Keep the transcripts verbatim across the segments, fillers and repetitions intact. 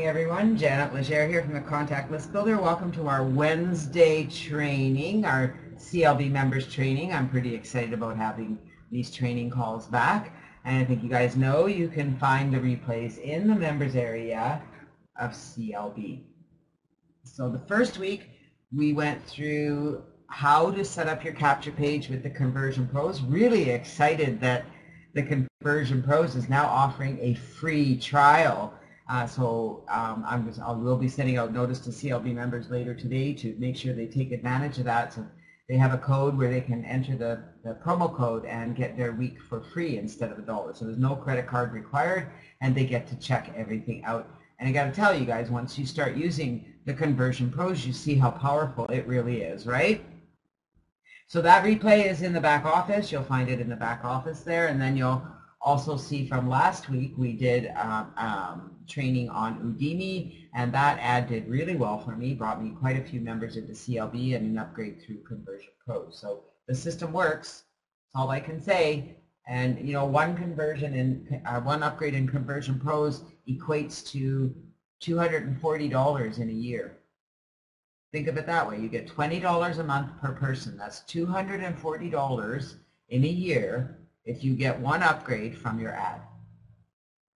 Hey everyone, Janet Legere here from the Contact List Builder. Welcome to our Wednesday training, our C L B members training. I'm pretty excited about having these training calls back. And I think you guys know you can find the replays in the members area of C L B. So the first week we went through how to set up your capture page with the Conversion Pros. Really excited that the Conversion Pros is now offering a free trial. Uh, so um, I'm just, I will be sending out notice to C L B members later today to make sure they take advantage of that. So they have a code where they can enter the, the promo code and get their week for free instead of a dollar. So there's no credit card required, and they get to check everything out. And I got to tell you guys, once you start using the Conversion Pros, you see how powerful it really is, right? So that replay is in the back office. You'll find it in the back office there, and then you'll also see from last week we did um, um, training on Udemy, and that ad did really well for me, brought me quite a few members into C L B and an upgrade through Conversion Pros. So the system works, that's all I can say. And you know, one conversion in uh, one upgrade in Conversion Pros equates to two hundred forty dollars in a year. Think of it that way. You get twenty dollars a month per person. That's two hundred forty dollars in a year if you get one upgrade from your ad.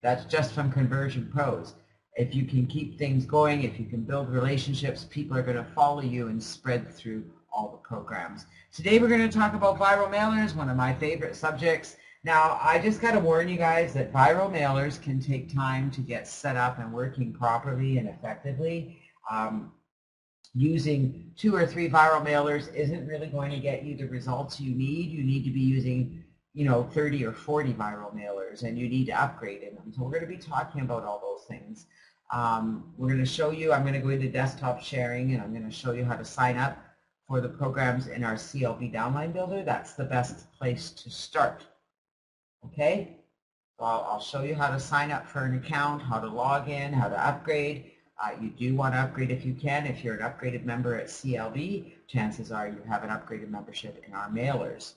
That's just from Conversion Pros. If you can keep things going, if you can build relationships, people are going to follow you and spread through all the programs. Today we're going to talk about viral mailers, one of my favorite subjects. Now, I just got to warn you guys that viral mailers can take time to get set up and working properly and effectively. Um, using two or three viral mailers isn't really going to get you the results you need. You need to be using you know, thirty or forty viral mailers, and you need to upgrade in them. So we're going to be talking about all those things. Um, we're going to show you, I'm going to go into desktop sharing, and I'm going to show you how to sign up for the programs in our C L B Downline Builder. That's the best place to start. Okay? So I'll, I'll show you how to sign up for an account, how to log in, how to upgrade. Uh, you do want to upgrade if you can. If you're an upgraded member at C L B, chances are you have an upgraded membership in our mailers.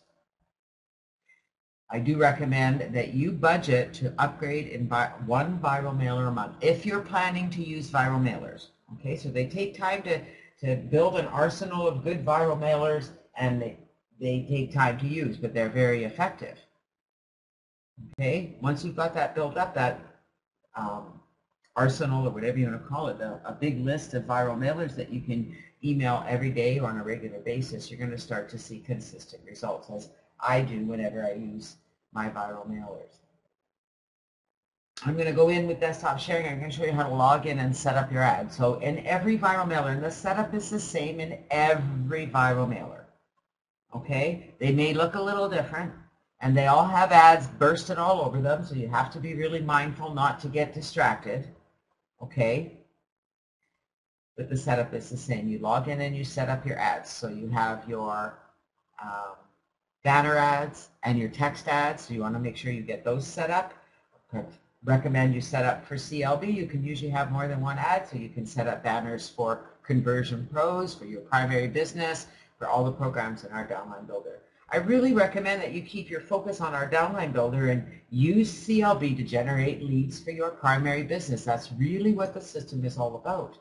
I do recommend that you budget to upgrade in one viral mailer a month if you're planning to use viral mailers. Okay, so they take time to, to build an arsenal of good viral mailers, and they, they take time to use, but they're very effective. Okay, once you've got that built up, that um, arsenal or whatever you want to call it, the, a big list of viral mailers that you can email every day or on a regular basis, you're going to start to see consistent results, as I do whenever I use my viral mailers. I'm going to go in with desktop sharing. I'm going to show you how to log in and set up your ad. So in every viral mailer, and the setup is the same in every viral mailer. Okay? They may look a little different, and they all have ads bursting all over them, so you have to be really mindful not to get distracted. Okay? But the setup is the same. You log in and you set up your ads. So you have your um, banner ads and your text ads, so you want to make sure you get those set up. I recommend you set up for C L B. You can usually have more than one ad, so you can set up banners for Conversion Pros, for your primary business, for all the programs in our Downline Builder. I really recommend that you keep your focus on our Downline Builder and use C L B to generate leads for your primary business. That's really what the system is all about.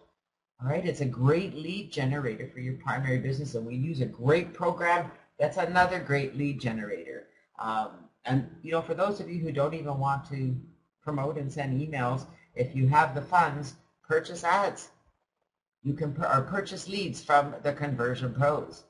All right, it's a great lead generator for your primary business, and we use a great program that's another great lead generator. Um, and you know, for those of you who don't even want to promote and send emails, if you have the funds, purchase ads. You can pur or purchase leads from the Conversion Pros.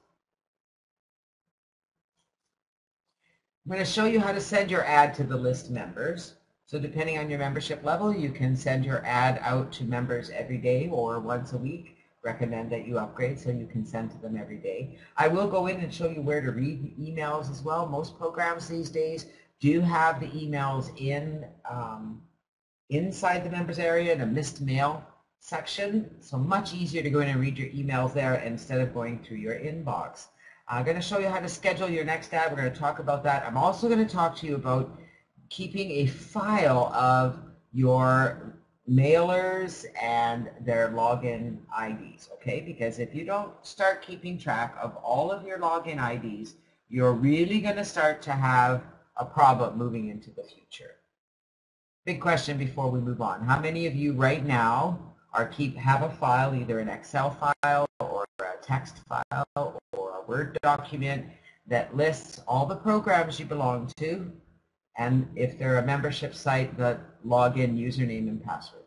I'm going to show you how to send your ad to the list members. So depending on your membership level, you can send your ad out to members every day or once a week. Recommend that you upgrade so you can send to them every day. I will go in and show you where to read emails as well. Most programs these days do have the emails in um, inside the members area in a missed mail section, so much easier to go in and read your emails there instead of going through your inbox. I'm going to show you how to schedule your next ad. We're going to talk about that. I'm also going to talk to you about keeping a file of your mailers and their login I Ds, okay? Because if you don't start keeping track of all of your login I Ds, you're really going to start to have a problem moving into the future. Big question before we move on. How many of you right now are keep have a file, either an Excel file or a text file or a Word document that lists all the programs you belong to, and if they're a membership site, the login, username, and password?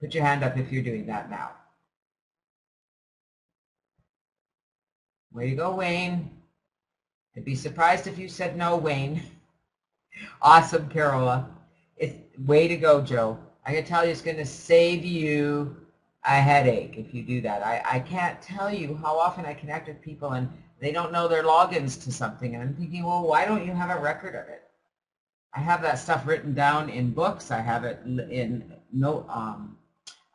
Put your hand up if you're doing that now. Way to go, Wayne. I'd be surprised if you said no, Wayne. Awesome, Carola. It's, way to go, Joe. I can tell you it's going to save you a headache if you do that. I, I can't tell you how often I connect with people and they don't know their logins to something. And I'm thinking, well, why don't you have a record of it? I have that stuff written down in books. I have it in no, um,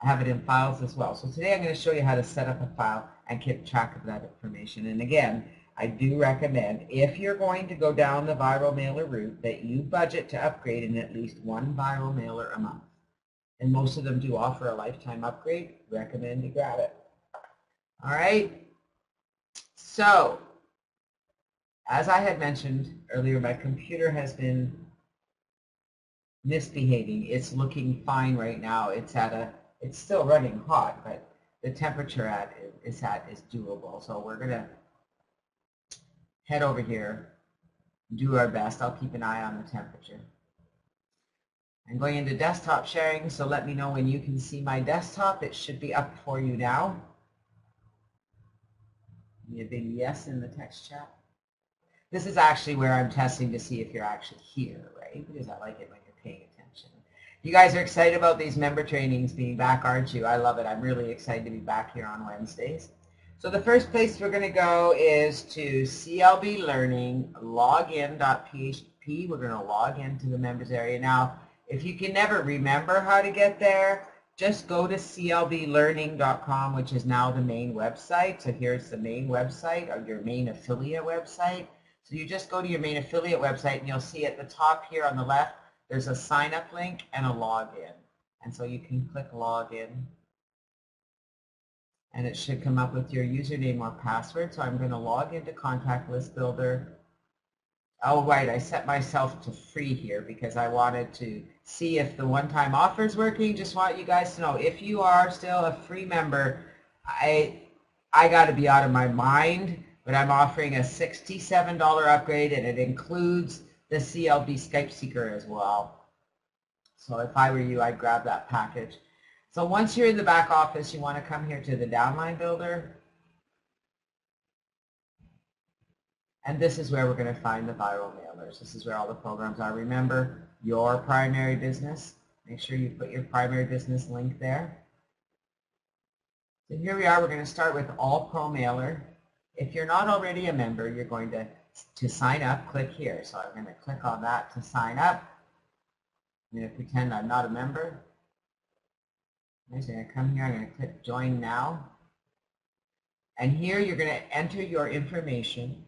I have it in files as well. So today I'm going to show you how to set up a file and keep track of that information. And again, I do recommend, if you're going to go down the viral mailer route, that you budget to upgrade in at least one viral mailer a month. And most of them do offer a lifetime upgrade. Recommend you grab it. All right. So, as I had mentioned earlier, my computer has been misbehaving. It's looking fine right now. It's at a, it's still running hot, but the temperature at it's at is doable. So we're gonna head over here, do our best. I'll keep an eye on the temperature. I'm going into desktop sharing, so let me know when you can see my desktop. It should be up for you now. Give me a big yes in the text chat. This is actually where I'm testing to see if you're actually here, right? Because I like it when you're paying attention. You guys are excited about these member trainings being back, aren't you? I love it. I'm really excited to be back here on Wednesdays. So the first place we're going to go is to C L B Learning login dot P H P. We're going to log into the members area. Now, if you can never remember how to get there, just go to C L B learning dot com, which is now the main website. So here's the main website, or your main affiliate website. So you just go to your main affiliate website, and you'll see at the top here on the left, there's a sign-up link and a login. And so you can click login, and it should come up with your username or password. So I'm going to log into Contact List Builder. Oh, right, I set myself to free here because I wanted to see if the one-time offer is working. Just want you guys to know, if you are still a free member, I, I got to be out of my mind. But I'm offering a sixty-seven dollar upgrade, and it includes the C L B Skype Seeker as well. So if I were you, I'd grab that package. So once you're in the back office, you want to come here to the Downline Builder. And this is where we're going to find the viral mailers. This is where all the programs are. Remember, your primary business. Make sure you put your primary business link there. So here we are. We're going to start with All Pro Mailer. If you're not already a member, you're going to, to sign up, click here. So I'm going to click on that to sign up. I'm going to pretend I'm not a member. I'm just going to come here, I'm going to click Join Now. And here you're going to enter your information.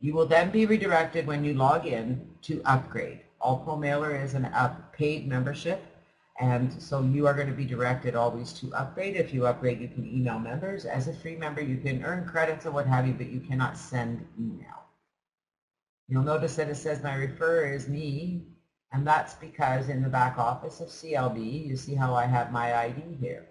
You will then be redirected when you log in to upgrade. All Pro Mailer is an up paid membership. And so you are going to be directed always to upgrade. If you upgrade, you can email members. As a free member, you can earn credits or what have you, but you cannot send email. You'll notice that it says my referrer is me, and that's because in the back office of C L B, you see how I have my I D here.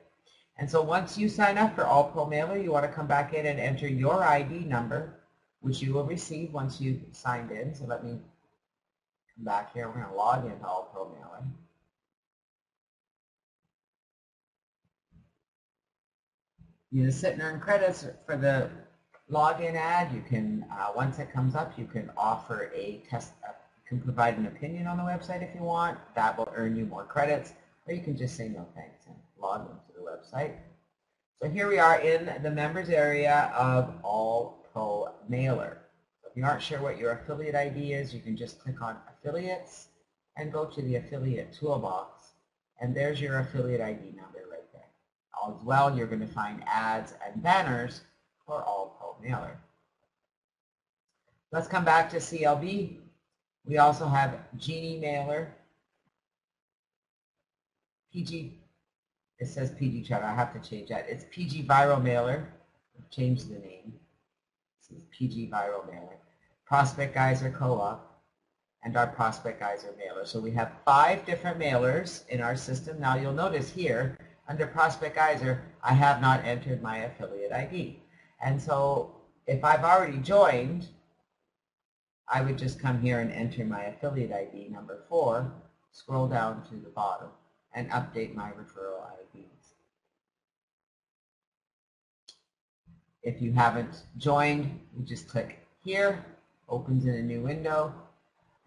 And so once you sign up for All Pro Mailer, you want to come back in and enter your I D number, which you will receive once you've signed in. So let me come back here. We're going to log into All Pro Mailer. You can sit and earn credits for the login ad. You can, uh, once it comes up, you can offer a test, uh, you can provide an opinion on the website if you want. That will earn you more credits. Or you can just say no thanks and log into the website. So here we are in the members area of All Pro Mailer. If you aren't sure what your affiliate I D is, you can just click on Affiliates and go to the Affiliate Toolbox. And there's your affiliate I D number. As well, you're going to find ads and banners for All Pro Mailer. Let's come back to C L B. We also have Genie Mailer, P G. It says P G Chat. I have to change that. It's P G Viral Mailer. I've changed the name. This is P G Viral Mailer. Prospect Guys or Co-op. and our prospect geyser mailer. So we have five different mailers in our system. Now you'll notice here under prospect geyser, I have not entered my affiliate I D. And so if I've already joined, I would just come here and enter my affiliate I D number four, scroll down to the bottom, and update my referral I Ds. If you haven't joined, you just click here, opens in a new window,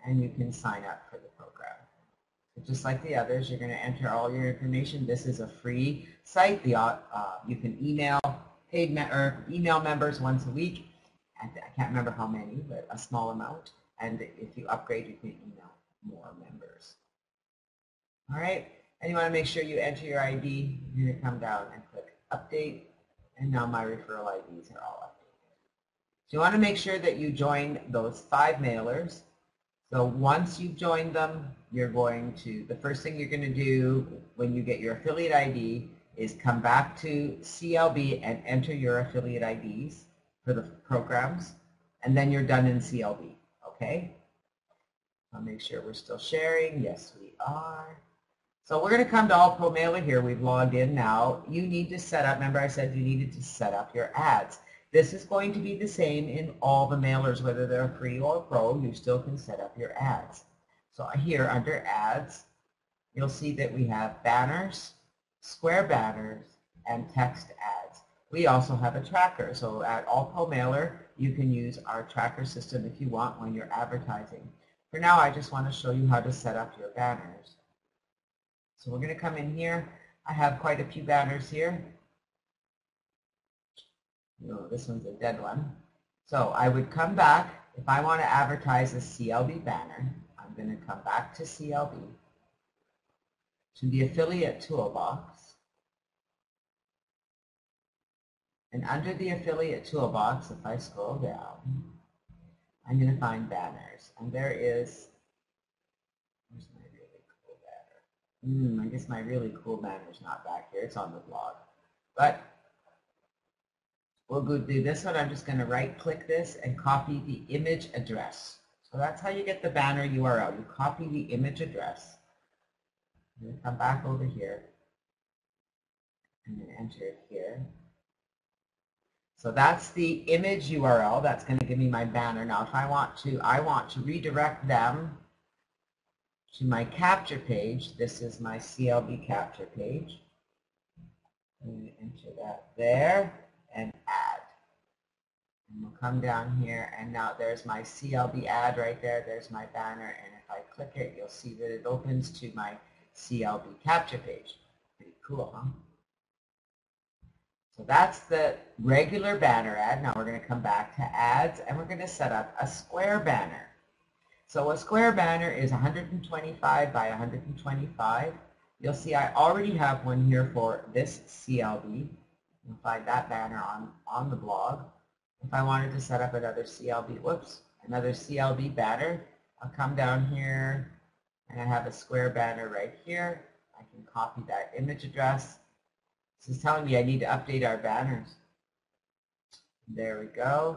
and you can sign up for the program. So just like the others, you're going to enter all your information. This is a free site. The, uh, you can email paid me or email members once a week. I can't remember how many, but a small amount. And if you upgrade, you can email more members. All right. And you want to make sure you enter your I D. You're going to come down and click Update. And now my referral I Ds are all updated. So you want to make sure that you join those five mailers. So once you've joined them, you're going to, the first thing you're going to do when you get your affiliate I D is come back to C L B and enter your affiliate I Ds for the programs, and then you're done in C L B, okay? I'll make sure we're still sharing. Yes, we are. So we're going to come to All Pro Mailer here. We've logged in now. You need to set up, remember I said you needed to set up your ads. This is going to be the same in all the mailers, whether they're free or pro, you still can set up your ads. So here under ads, you'll see that we have banners, square banners, and text ads. We also have a tracker. So at All Pro Mailer, you can use our tracker system if you want when you're advertising. For now, I just want to show you how to set up your banners. So we're going to come in here. I have quite a few banners here. No, this one's a dead one. So I would come back. If I want to advertise a C L B banner, I'm going to come back to C L B, to the affiliate toolbox. And under the affiliate toolbox, if I scroll down, I'm going to find banners. And there is, where's my really cool banner? Mm, I guess my really cool banner's not back here. It's on the blog. But we'll go do this one. I'm just going to right-click this and copy the image address. So that's how you get the banner U R L. You copy the image address. I'm going to come back over here and then enter it here. So that's the image U R L. That's going to give me my banner. Now, if I want to, I want to redirect them to my capture page. This is my C L B capture page. I'm going to enter that there. And add. And we'll come down here, and now there's my C L B ad right there. There's my banner, and if I click it, you'll see that it opens to my C L B capture page. Pretty cool, huh? So that's the regular banner ad. Now we're going to come back to ads, and we're going to set up a square banner. So a square banner is one twenty-five by one twenty-five. You'll see I already have one here for this C L B. You'll find that banner on, on the blog. If I wanted to set up another C L B, whoops, another C L B banner, I'll come down here and I have a square banner right here. I can copy that image address. This is telling me I need to update our banners. There we go.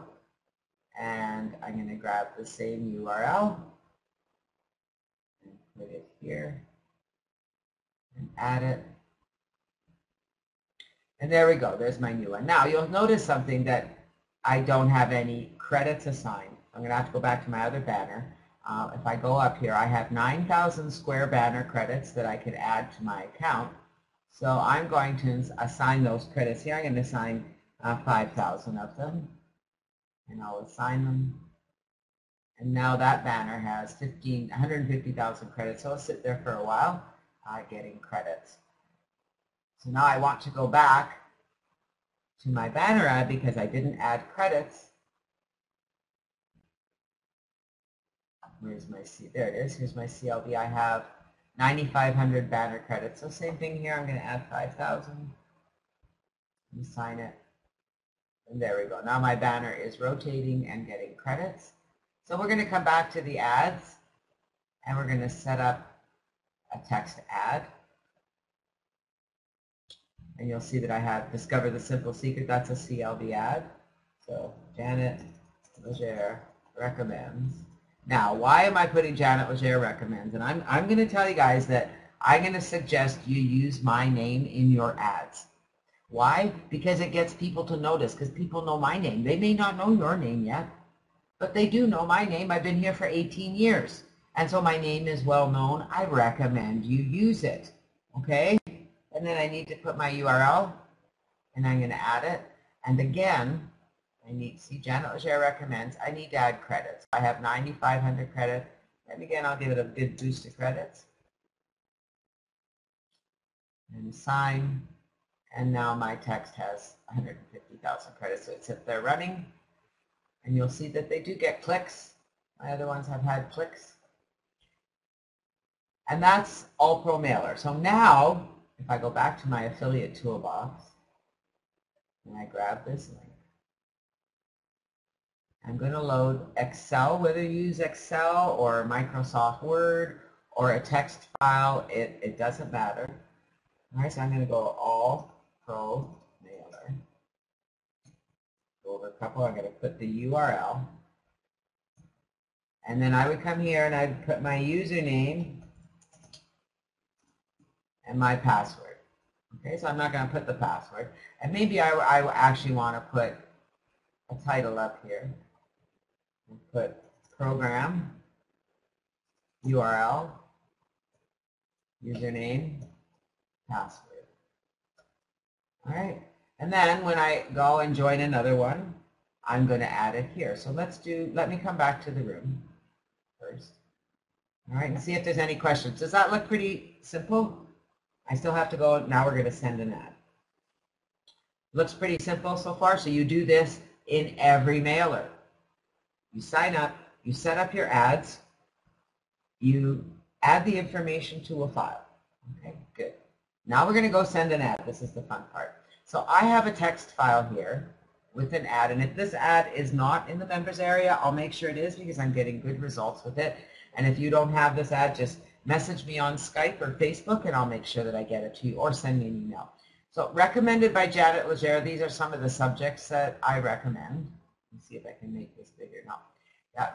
And I'm going to grab the same U R L and put it here and add it. And there we go, there's my new one. Now you'll notice something that I don't have any credits assigned. I'm going to have to go back to my other banner. Uh, if I go up here, I have nine thousand square banner credits that I could add to my account. So I'm going to assign those credits here. I'm going to assign uh, five thousand of them. And I'll assign them. And now that banner has one hundred fifty thousand credits. So I'll sit there for a while uh, getting credits. So now I want to go back to my banner ad because I didn't add credits. Where's my C? There it is. Here's my C L B. I have nine thousand five hundred banner credits. So same thing here. I'm going to add five thousand and sign it. And there we go. Now my banner is rotating and getting credits. So we're going to come back to the ads and we're going to set up a text ad. And you'll see that I have Discover the Simple Secret. That's a C L B ad. So Janet Legere recommends Now, why am I putting Janet Legere Recommends? And I'm, I'm going to tell you guys that I'm going to suggest you use my name in your ads. Why? Because it gets people to notice, because people know my name. They may not know your name yet, but they do know my name. I've been here for eighteen years, and so my name is well known. I recommend you use it, okay? And then I need to put my U R L, and I'm going to add it. And again, I need, see, Janet Legere Recommends, I need to add credits. I have nine thousand five hundred credits, and again, I'll give it a good boost to credits. And assign. And now my text has one hundred fifty thousand credits, so it's if they're running, and you'll see that they do get clicks. My other ones have had clicks. And that's all Pro Mailer. So now, if I go back to my affiliate toolbox, and I grab this link, I'm going to load Excel, whether you use Excel or Microsoft Word or a text file, it, it doesn't matter. All right, so I'm going to go all Pro Mailer. Go over a couple. I'm going to put the U R L. And then I would come here and I'd put my username and my password. Okay, so I'm not going to put the password. And maybe I, I actually want to put a title up here. And put program, U R L, username, password. All right, and then when I go and join another one, I'm going to add it here. So let's do, let me come back to the room first. All right, and see if there's any questions. Does that look pretty simple? I still have to go, now we're going to send an ad. Looks pretty simple so far, so you do this in every mailer. You sign up, you set up your ads, you add the information to a file. Okay, good. Now we're going to go send an ad. This is the fun part. So I have a text file here with an ad, and if this ad is not in the members area, I'll make sure it is because I'm getting good results with it. And if you don't have this ad, just message me on Skype or Facebook, and I'll make sure that I get it to you, or send me an email. So recommended by Janet Legere, these are some of the subjects that I recommend. Let's see if I can make this bigger now. Yeah.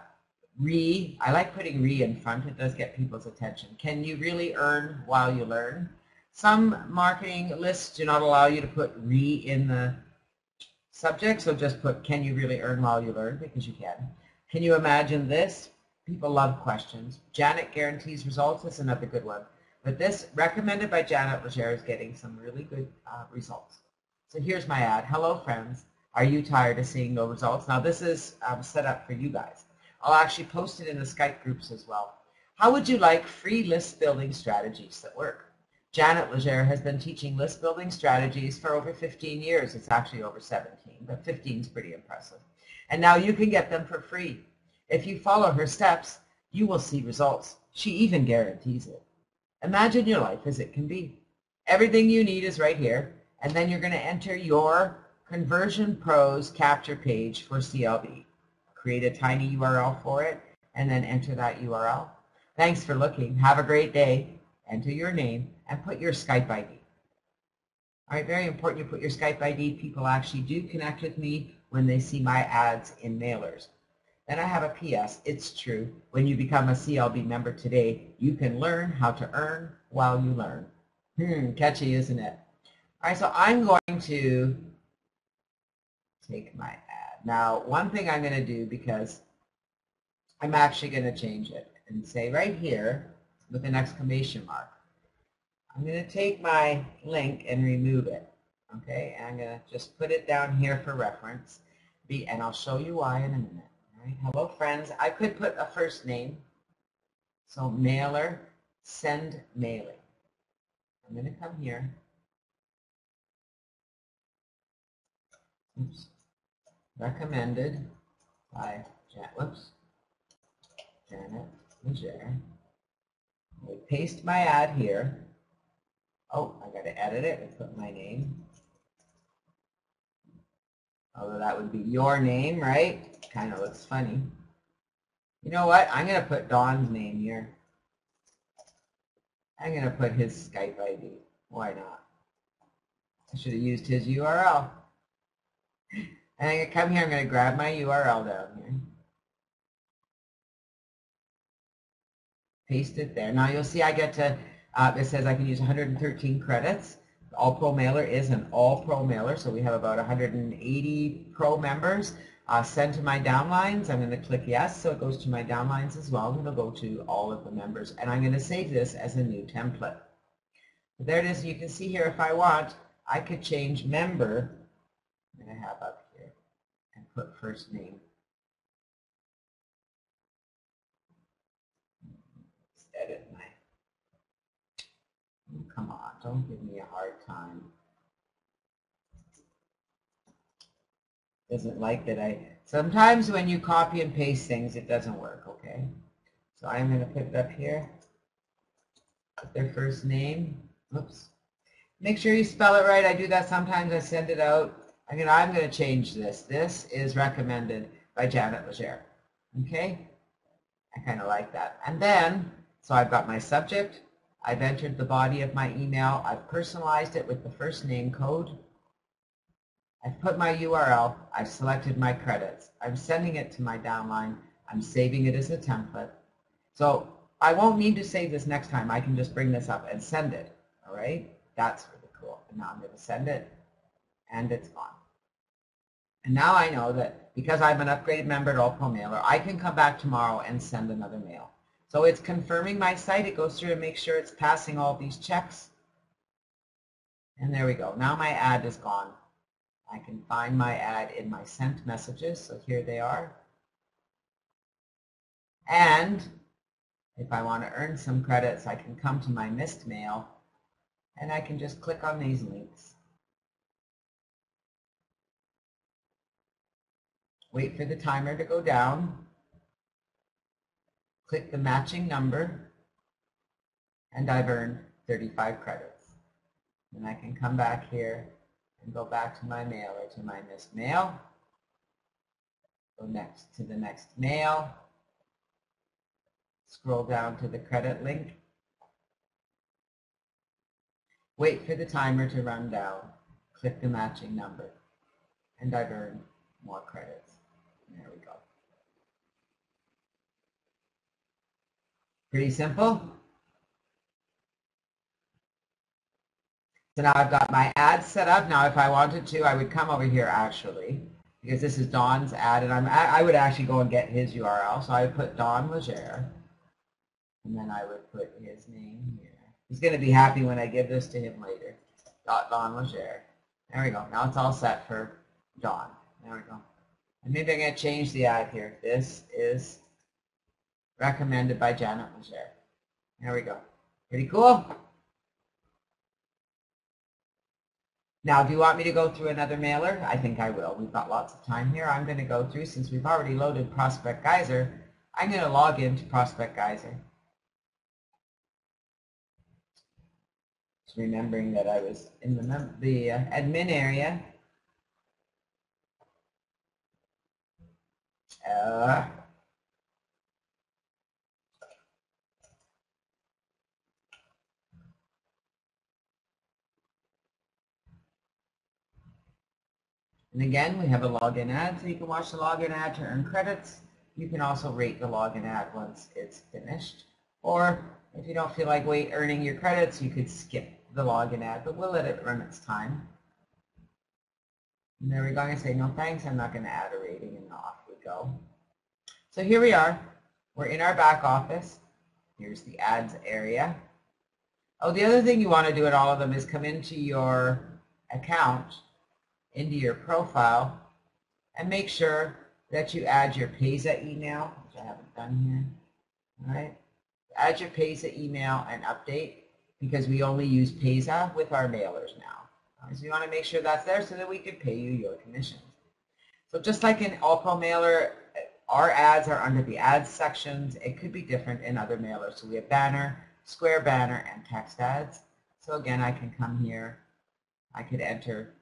Re, I like putting re in front. It does get people's attention. Can you really earn while you learn? Some marketing lists do not allow you to put re in the subject, so just put can you really earn while you learn, because you can. Can you imagine this? People love questions. Janet guarantees results is another good one. But this recommended by Janet Legere is getting some really good uh, results. So here's my ad. Hello friends, are you tired of seeing no results? Now this is um, set up for you guys. I'll actually post it in the Skype groups as well. How would you like free list building strategies that work? Janet Legere has been teaching list building strategies for over fifteen years. It's actually over seventeen, but fifteen is pretty impressive. And now you can get them for free. If you follow her steps, you will see results. She even guarantees it. Imagine your life as it can be. Everything you need is right here, and then you're going to enter your Conversion Pros capture page for C L V. Create a tiny U R L for it, and then enter that U R L. Thanks for looking. Have a great day. Enter your name and put your Skype I D. All right, very important you put your Skype I D. People actually do connect with me when they see my ads in mailers. Then I have a P S. It's true. When you become a C L B member today, you can learn how to earn while you learn. Hmm, catchy, isn't it? All right, so I'm going to take my ad. Now, one thing I'm going to do, because I'm actually going to change it and say right here, with an exclamation mark. I'm going to take my link and remove it, okay? And I'm going to just put it down here for reference, and I'll show you why in a minute. All right? Hello, friends. I could put a first name, so mailer, send mailing. I'm going to come here. Oops. Recommended by Janet, whoops, Janet Legere. I paste my ad here. Oh, I got to edit it and put my name. Although that would be your name, right? Kind of looks funny. You know what? I'm going to put Don's name here. I'm going to put his Skype I D. Why not? I should have used his U R L. And I'm going to come here. I'm going to grab my U R L down here. paste it there. Now you'll see I get to, uh, it says I can use one hundred thirteen credits. All Pro Mailer is an all Pro Mailer, so we have about one hundred eighty Pro members. Uh, send to my downlines, I'm going to click yes, so it goes to my downlines as well, and it'll go to all of the members. And I'm going to save this as a new template. There it is. You can see here if I want, I could change member, I'm going to have up here, and put first name. Let's edit my, oh, come on, don't give me a hard time. Doesn't like that I, sometimes when you copy and paste things, it doesn't work, okay? So I'm going to put it up here, put their first name, oops. Make sure you spell it right, I do that sometimes, I send it out. I'm going to, I'm going to change this. This is recommended by Janet Legere, okay? I kind of like that. And then, so I've got my subject, I've entered the body of my email, I've personalized it with the first name code. I've put my U R L, I've selected my credits, I'm sending it to my downline, I'm saving it as a template. So I won't need to save this next time, I can just bring this up and send it, all right? That's really cool. And now I'm going to send it, and it's gone. And now I know that because I'm an upgraded member at All Pro Mailer, I can come back tomorrow and send another mail. So it's confirming my site, it goes through and makes sure it's passing all these checks. And there we go, now my ad is gone. I can find my ad in my sent messages, so here they are. And if I want to earn some credits, I can come to my missed mail, and I can just click on these links. Wait for the timer to go down. Click the matching number, and I've earned thirty-five credits. And I can come back here and go back to my mail or to my missed mail, go next to the next mail, scroll down to the credit link, wait for the timer to run down, click the matching number, and I've earned more credits. There we go. Pretty simple. So now I've got my ad set up. Now if I wanted to, I would come over here actually, because this is Don's ad, and I'm, I would actually go and get his U R L. So I would put Don Legere, and then I would put his name here. He's going to be happy when I give this to him later. Don Legere. There we go. Now it's all set for Don. There we go. And maybe I'm going to change the ad here. This is recommended by Janet Legere. There we go. Pretty cool. Now, do you want me to go through another mailer? I think I will. We've got lots of time here. I'm going to go through, since we've already loaded Prospect Geyser, I'm going to log into Prospect Geyser. Just remembering that I was in the, mem the uh, admin area. Uh, And again, we have a login ad, so you can watch the login ad to earn credits. You can also rate the login ad once it's finished. Or if you don't feel like wait earning your credits, you could skip the login ad, but we'll let it run its time. And there we go. I'm going to say no thanks. I'm not going to add a rating, and off we go. So here we are. We're in our back office. Here's the ads area. Oh, the other thing you want to do at all of them is come into your account, into your profile, and make sure that you add your PESA email, which I haven't done here. All right, add your PESA email and update, because we only use PESA with our mailers now. Right, so you want to make sure that's there so that we can pay you your commission. So just like in All Pro Mailer, our ads are under the ads sections. It could be different in other mailers. So we have banner, square banner, and text ads. So again, I can come here. I could enter.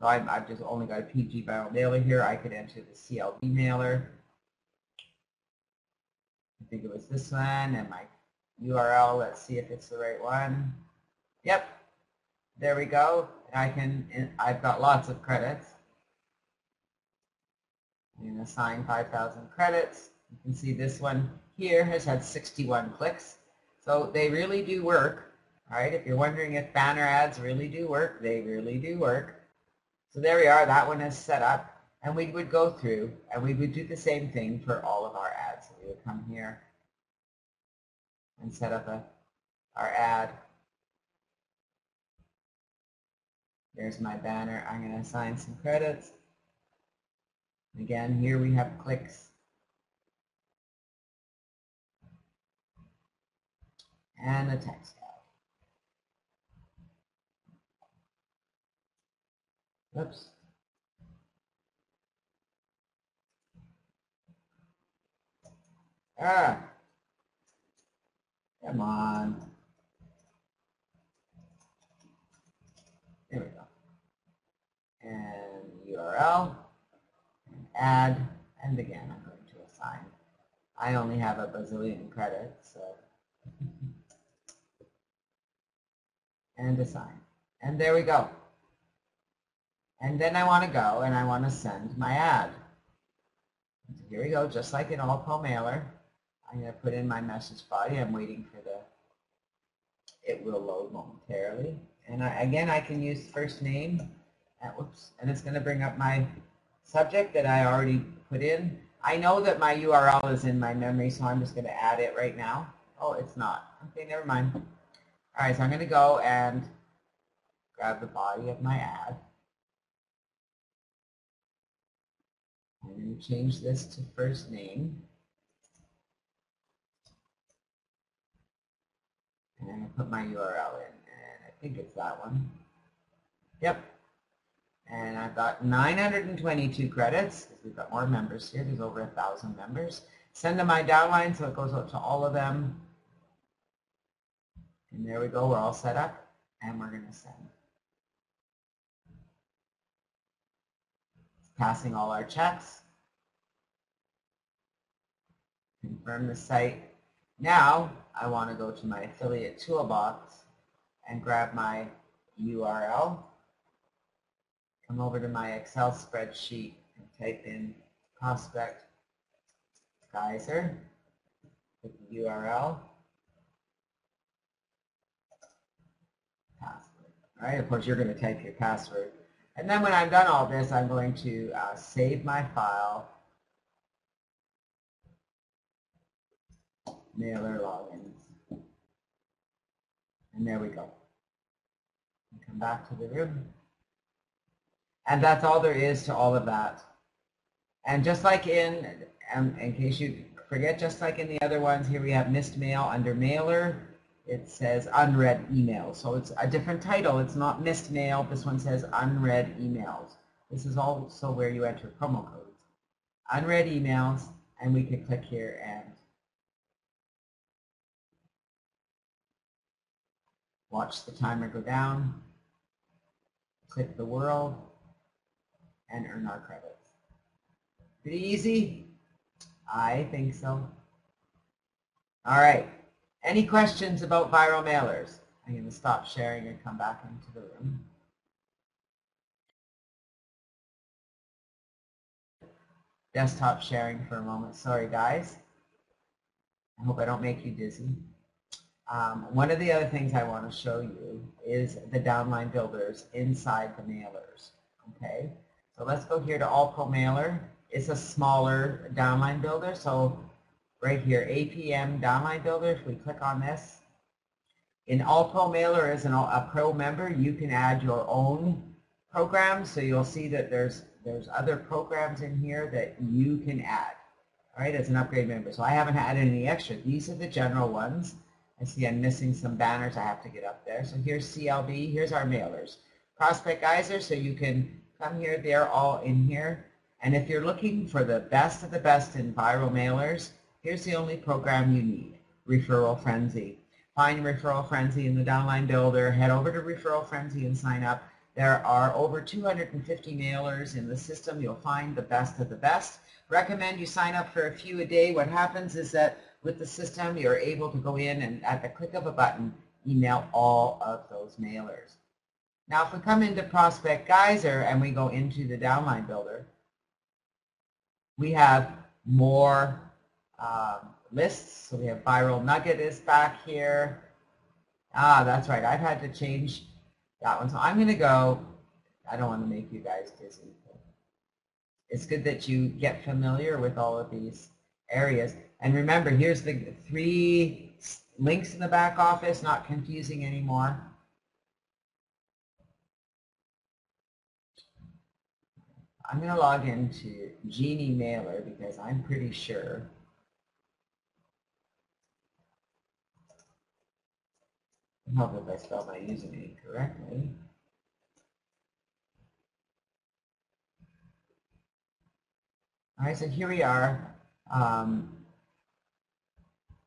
So I'm, I've just only got a P G Viral mailer here. I could enter the C L B mailer. I think it was this one, and my U R L. Let's see if it's the right one. Yep, there we go. And I can. And I've got lots of credits. I'm gonna assign five thousand credits. You can see this one here has had sixty-one clicks. So they really do work. All right, if you're wondering if banner ads really do work, they really do work. So there we are, that one is set up. And we would go through and we would do the same thing for all of our ads. So we would come here and set up a, our ad. There's my banner. I'm going to assign some credits. Again, here we have clicks. And a text ad. Oops. Ah, come on. There we go. And U R L, and add, and again, I'm going to assign. I only have a bazillion credits, so. And assign. And there we go. And then I want to go and I want to send my ad. So here we go, just like in Allpo Mailer. I'm going to put in my message body. I'm waiting for the, it will load momentarily. And I, again, I can use first name, and, whoops, and it's going to bring up my subject that I already put in. I know that my U R L is in my memory, so I'm just going to add it right now. Oh, it's not. Okay, never mind. All right, so I'm going to go and grab the body of my ad. I'm going to change this to first name. And I'm going to put my U R L in, and I think it's that one. Yep. And I've got nine hundred twenty-two credits, because we've got more members here. There's over a thousand members. Send to my downline, so it goes up to all of them. And there we go. We're all set up, and we're going to send. It's passing all our checks. Confirm the site. Now, I want to go to my affiliate toolbox and grab my U R L. Come over to my Excel spreadsheet and type in Prospect Geyser with the U R L. Password. All right, of course, you're going to type your password. And then when I'm done all this, I'm going to uh, save my file. Mailer logins. And there we go. We come back to the room. And that's all there is to all of that. And just like in, um, in case you forget, just like in the other ones, here we have missed mail under mailer. It says unread email. So it's a different title. It's not missed mail. This one says unread emails. This is also where you enter promo codes. Unread emails, and we can click here and watch the timer go down, click the world, and earn our credits. Pretty easy? I think so. All right. Any questions about viral mailers? I'm going to stop sharing and come back into the room. Desktop sharing for a moment. Sorry, guys. I hope I don't make you dizzy. Um, one of the other things I want to show you is the downline builders inside the mailers. Okay, so let's go here to Allpo Mailer. It's a smaller downline builder. So right here, A P M downline builder. If we click on this, in Allpo Mailer as an, a pro member, you can add your own program. So you'll see that there's there's other programs in here that you can add. All right, as an upgrade member. So I haven't added any extra. These are the general ones. I see I'm missing some banners. I have to get up there. So here's C L B. Here's our mailers. Prospect Geyser, so you can come here. They're all in here. And if you're looking for the best of the best in viral mailers, here's the only program you need, Referral Frenzy. Find Referral Frenzy in the Downline Builder. Head over to Referral Frenzy and sign up. There are over two hundred fifty mailers in the system. You'll find the best of the best. Recommend you sign up for a few a day. What happens is that with the system, you're able to go in and at the click of a button, email all of those mailers. Now, if we come into Prospect Geyser and we go into the Downline Builder, we have more um, lists. So we have viral nugget is back here. Ah, that's right. I've had to change that one. So I'm going to go. I don't want to make you guys dizzy. It's good that you get familiar with all of these areas. And remember, here's the three links in the back office, not confusing anymore. I'm going to log into Jeannie Mailer because I'm pretty sure I hope if I spelled my username correctly. All right, so here we are. Um,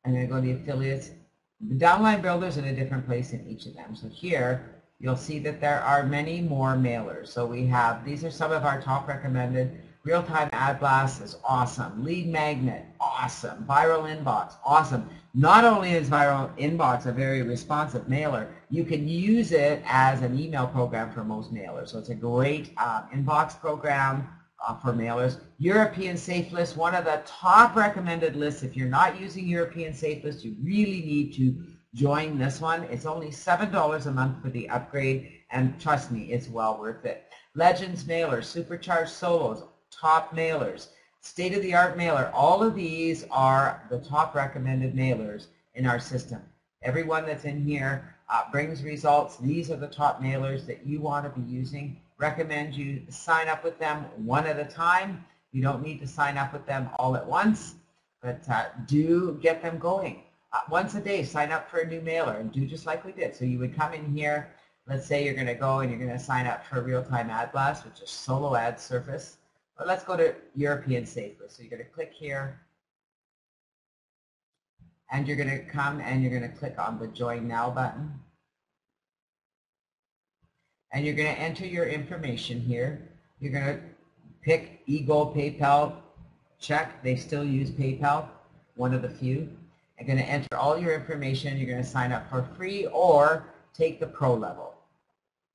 I'm going to go to the affiliates. The downline builders in a different place in each of them. So here, you'll see that there are many more mailers. So we have, these are some of our top recommended. Real-time ad blast is awesome. Lead magnet, awesome. Viral inbox, awesome. Not only is viral inbox a very responsive mailer, you can use it as an email program for most mailers. So it's a great uh, inbox program uh, for mailers. European Safe List, one of the top recommended lists. If you're not using European Safe List, you really need to join this one. It's only seven dollars a month for the upgrade, and trust me, it's well worth it. Legends Mailer, Supercharged Solos, top mailers, state-of-the-art mailer, all of these are the top recommended mailers in our system. Everyone that's in here uh, brings results. These are the top mailers that you want to be using. Recommend you sign up with them one at a time. You don't need to sign up with them all at once, but uh, do get them going. Uh, once a day, sign up for a new mailer and do just like we did. So you would come in here, let's say you're going to go and you're going to sign up for Real-Time Ad Blast, which is Solo Ad Service. But let's go to European Safe List. So you're going to click here, and you're going to come and you're going to click on the Join Now button. And you're going to enter your information here. You're going to pick eGo, PayPal, check. They still use PayPal, one of the few. You're going to enter all your information. You're going to sign up for free or take the pro level.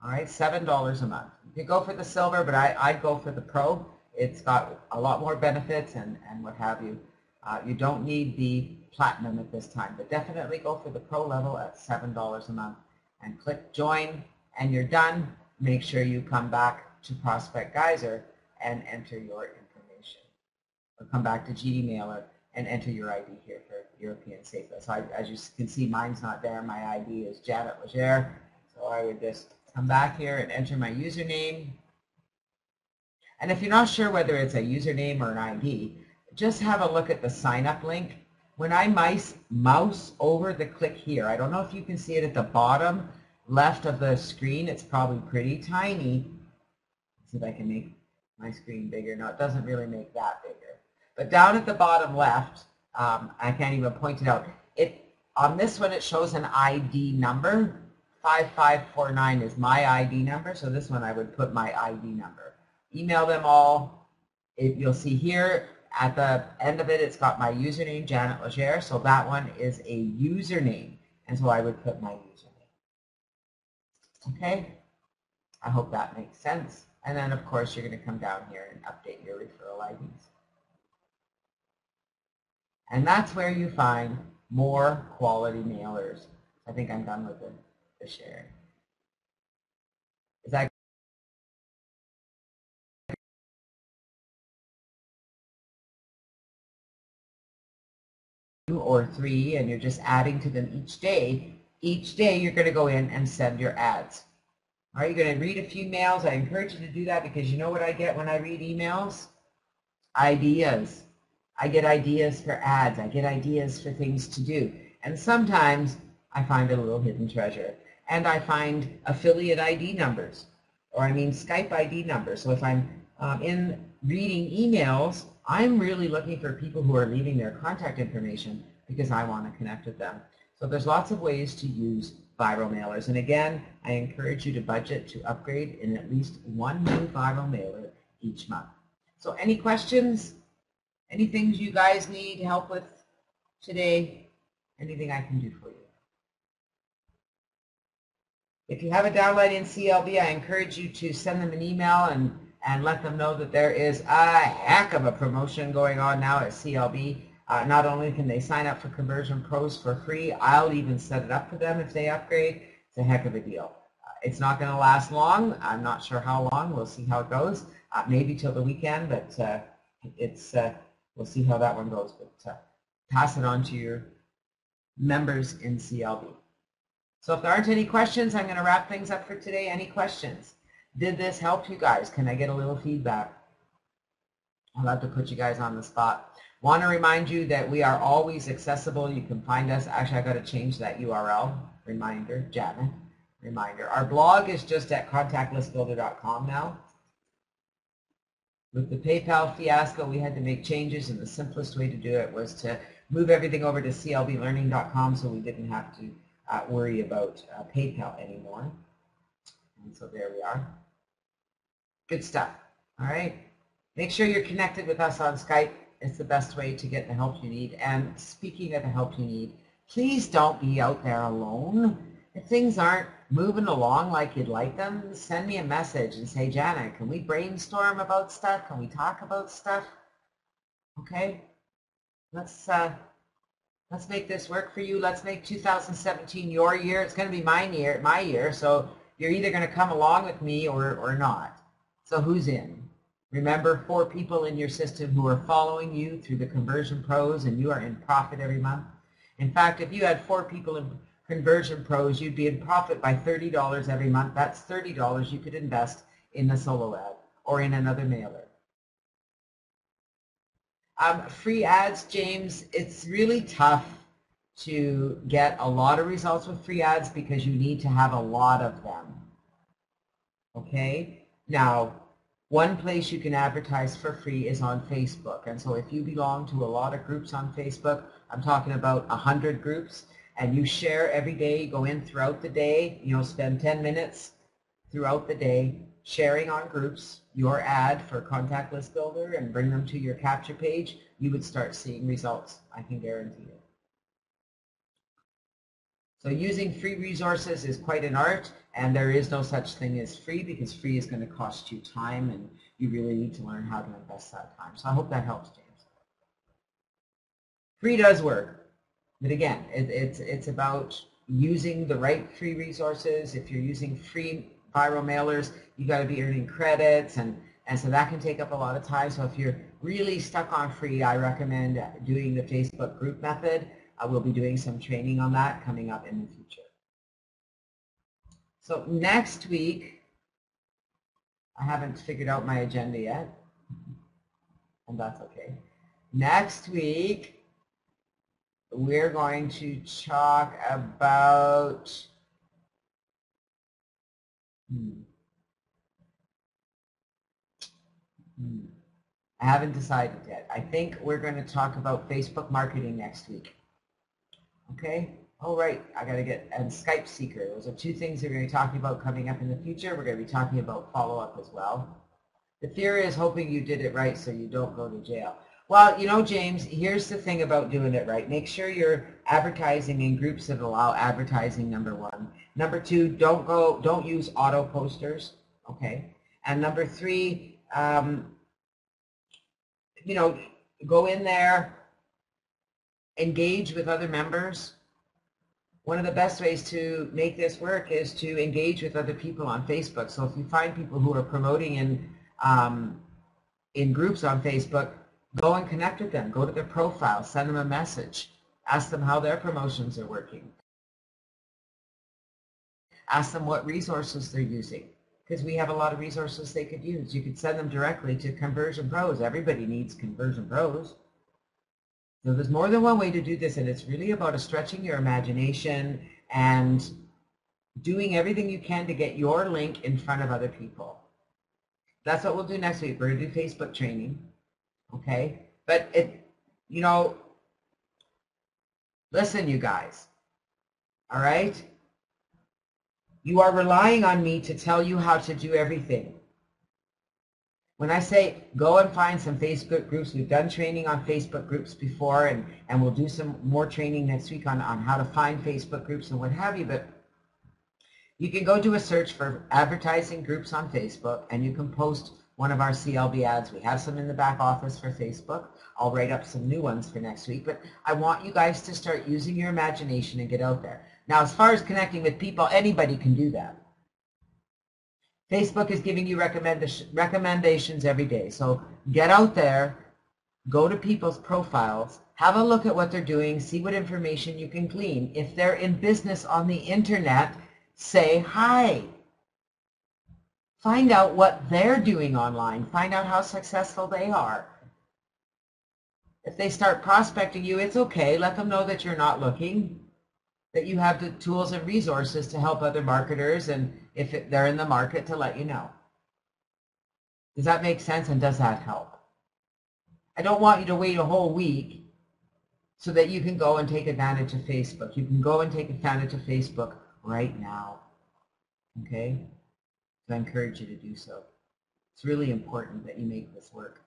All right, seven dollars a month. You could go for the silver, but I, I'd go for the pro. It's got a lot more benefits and, and what have you. Uh, you don't need the platinum at this time, but definitely go for the pro level at seven dollars a month and click join and you're done. Make sure you come back to Prospect Geyser and enter your information. Or come back to G D Mailer and enter your I D here for European Safe List. So I, as you can see, mine's not there. My I D is Janet Legere. So I would just come back here and enter my username. And if you're not sure whether it's a username or an I D, just have a look at the sign-up link. When I mice, mouse over the click here, I don't know if you can see it at the bottom left of the screen. It's probably pretty tiny. Let's see if I can make my screen bigger. No, it doesn't really make that bigger. But down at the bottom left, um, I can't even point it out. It on this one, it shows an I D number. five five four nine is my I D number, so this one I would put my I D number. Email them all. It, you'll see here at the end of it, it's got my username, Janet Legere, so that one is a username, and so I would put my username. Okay, I hope that makes sense. And then, of course, you're going to come down here and update your referral I Ds. And that's where you find more quality mailers. I think I'm done with the, the sharing. Is that or three, and you're just adding to them each day. Each day you're going to go in and send your ads. All right, you're going to read a few mails. I encourage you to do that because you know what I get when I read emails? Ideas. I get ideas for ads. I get ideas for things to do. And sometimes I find a little hidden treasure. And I find affiliate I D numbers, or I mean Skype I D numbers. So if I'm um, in reading emails, I'm really looking for people who are leaving their contact information because I want to connect with them. So there's lots of ways to use viral mailers. And again, I encourage you to budget to upgrade in at least one new viral mailer each month. So any questions? Any things you guys need help with today? Anything I can do for you? If you have a downline in C L B, I encourage you to send them an email and and let them know that there is a heck of a promotion going on now at C L B. Uh, not only can they sign up for Conversion Pros for free, I'll even set it up for them if they upgrade. It's a heck of a deal. Uh, it's not going to last long. I'm not sure how long. We'll see how it goes. Uh, maybe till the weekend, but uh, it's uh, we'll see how that one goes. But uh, pass it on to your members in C L B. So if there aren't any questions, I'm going to wrap things up for today. Any questions? Did this help you guys? Can I get a little feedback? I'll have to put you guys on the spot. Want to remind you that we are always accessible. You can find us. Actually, I've got to change that U R L. Reminder, Janet. Reminder. Our blog is just at contact list builder dot com now. With the PayPal fiasco, we had to make changes, and the simplest way to do it was to move everything over to C L B learning dot com so we didn't have to uh, worry about uh, PayPal anymore. And so there we are. Good stuff. All right. Make sure you're connected with us on Skype. It's the best way to get the help you need. And speaking of the help you need, please don't be out there alone. If things aren't moving along like you'd like them, send me a message and say, Jana, can we brainstorm about stuff? Can we talk about stuff? Okay, let's uh, let's make this work for you. Let's make two thousand seventeen your year. It's going to be mine year, my year. So you're either going to come along with me or or not. So who's in? Remember, four people in your system who are following you through the Conversion Pros, and you are in profit every month. In fact, if you had four people in Conversion Pros, you'd be in profit by thirty dollars every month. That's thirty dollars you could invest in the solo ad or in another mailer. Um, free ads, James, it's really tough to get a lot of results with free ads because you need to have a lot of them. Okay? Now, one place you can advertise for free is on Facebook. And so if you belong to a lot of groups on Facebook, I'm talking about one hundred groups, and you share every day, you go in throughout the day, you know, spend ten minutes throughout the day sharing on groups your ad for Contact List Builder and bring them to your capture page, you would start seeing results. I can guarantee it. So using free resources is quite an art, and there is no such thing as free because free is going to cost you time, and you really need to learn how to invest that time. So I hope that helps, James. Free does work, but again, it, it's, it's about using the right free resources. If you're using free viral mailers, you've got to be earning credits, and, and so that can take up a lot of time. So if you're really stuck on free, I recommend doing the Facebook group method. I will be doing some training on that coming up in the future. So next week, I haven't figured out my agenda yet, and that's okay. Next week, we're going to talk about, hmm, hmm, I haven't decided yet. I think we're going to talk about Facebook marketing next week. Okay, all right, I got to get, and Skype Seeker. Those are two things we're going to be talking about coming up in the future. We're going to be talking about follow-up as well. The theory is hoping you did it right so you don't go to jail. Well, you know, James, here's the thing about doing it right. Make sure you're advertising in groups that allow advertising, number one. Number two, don't go, don't use auto posters, okay? And number three, um, you know, go in there, engage with other members. One of the best ways to make this work is to engage with other people on Facebook. So if you find people who are promoting in, um, in groups on Facebook, go and connect with them. Go to their profile, send them a message. Ask them how their promotions are working. Ask them what resources they're using, because we have a lot of resources they could use. You could send them directly to Conversion Pros. Everybody needs Conversion Pros. So there's more than one way to do this, and it's really about stretching your imagination and doing everything you can to get your link in front of other people. That's what we'll do next week. We're going to do Facebook training, okay? But, it, you know, listen, you guys, all right? You are relying on me to tell you how to do everything. When I say go and find some Facebook groups, we've done training on Facebook groups before, and, and we'll do some more training next week on, on how to find Facebook groups and what have you, but you can go do a search for advertising groups on Facebook, and you can post one of our C L B ads. We have some in the back office for Facebook. I'll write up some new ones for next week, but I want you guys to start using your imagination and get out there. Now, as far as connecting with people, anybody can do that. Facebook is giving you recommendations every day, so get out there, go to people's profiles, have a look at what they're doing, see what information you can glean. If they're in business on the internet, say hi. Find out what they're doing online. Find out how successful they are. If they start prospecting you, it's okay. Let them know that you're not looking, that you have the tools and resources to help other marketers, and if they're in the market, to let you know. Does that make sense, and does that help? I don't want you to wait a whole week so that you can go and take advantage of Facebook. You can go and take advantage of Facebook right now, okay? So I encourage you to do so. It's really important that you make this work.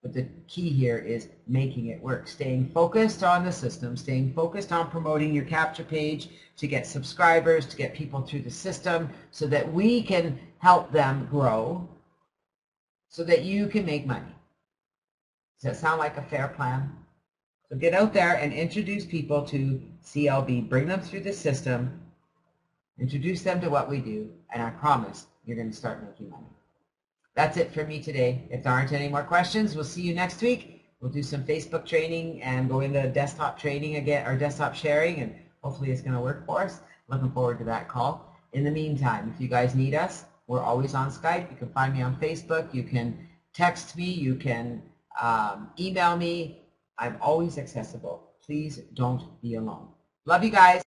But the key here is making it work, staying focused on the system, staying focused on promoting your capture page to get subscribers, to get people through the system so that we can help them grow so that you can make money. Does that sound like a fair plan? So get out there and introduce people to C L B, bring them through the system, introduce them to what we do, and I promise you're going to start making money. That's it for me today. If there aren't any more questions, we'll see you next week. We'll do some Facebook training and go into desktop training again, or desktop sharing, and hopefully it's going to work for us. Looking forward to that call. In the meantime, if you guys need us, we're always on Skype. You can find me on Facebook. You can text me. You can um, email me. I'm always accessible. Please don't be alone. Love you guys.